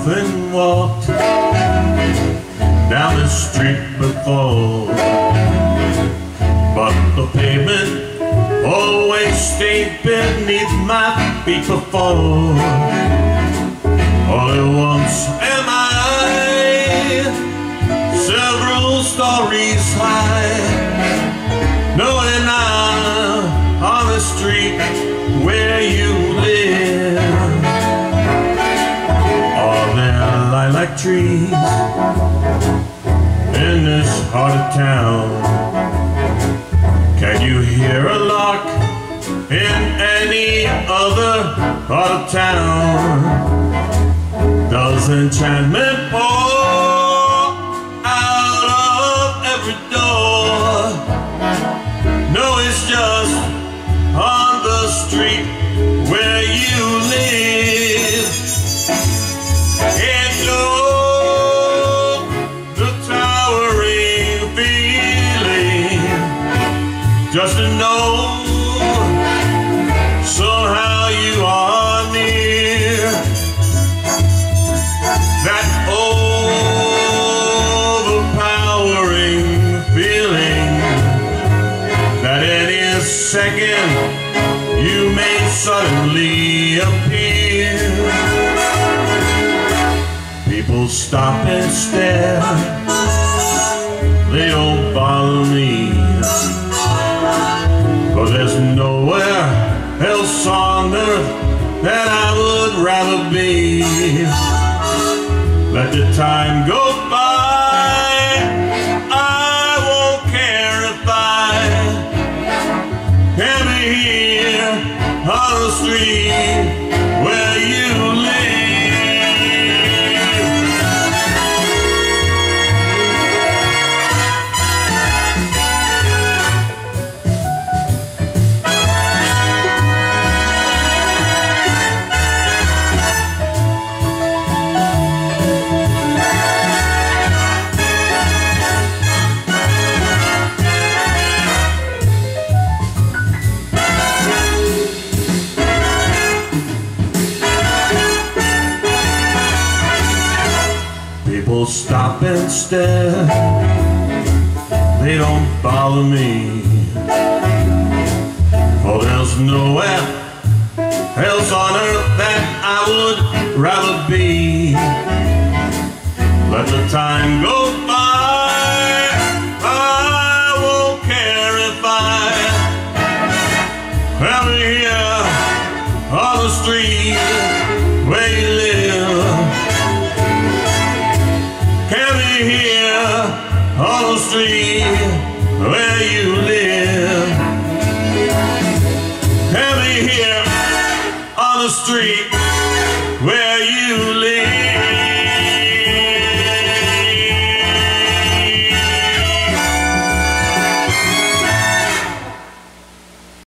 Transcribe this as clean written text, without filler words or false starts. off and walked down the street before, but the pavement always stayed beneath my feet before. All at once am I several stories high, knowing I'm on the street where you live. Are there lilac trees in this heart of town? Can you hear a lark in any other part of town? Does enchantment pour out of every door? No, it's just on the street where you live. And oh, the towering feeling, just to know somehow you are near. That overpowering feeling that any second you may suddenly appear. People stop and stare, they don't bother me, cause there's nowhere else on earth that I would rather be. Let the time go by, I won't care if I can be here on the street where you stop and stare, they don't bother me, for there's nowhere else on earth that I would rather be. Let the time go by, I won't care if I am here on the street where you live. On the street where you live. Have me here on the street where you live.